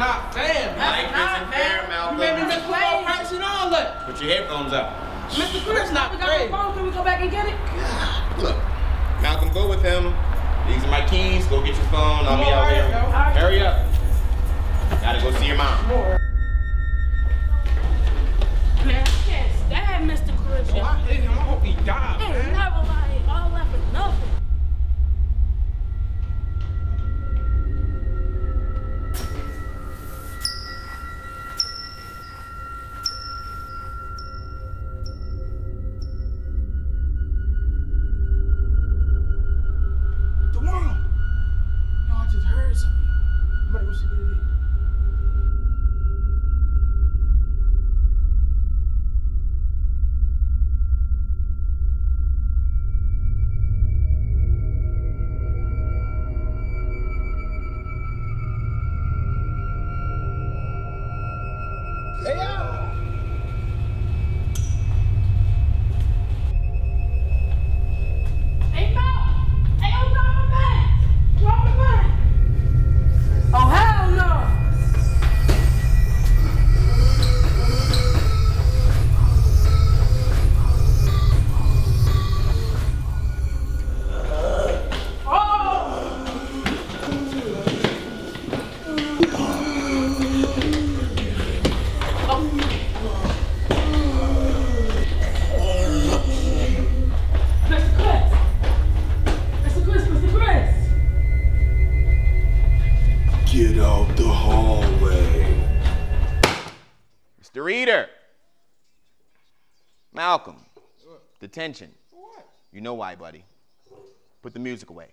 not fair. Life isn't fair, Malcolm. You made me miss football practice and all that. Put your headphones out. Mr. Chris, not fair. Can we go back and get it? God. Look, Malcolm, go with him. These are my keys. Go get your phone. I'll be out here. Right. Hurry up. Gotta go see your mom. Man, I can't stand Mr. Chris. Oh, I hate him. I hope he died, man. Never like all that for nothing. Malcolm, detention. You know why, buddy. Put the music away.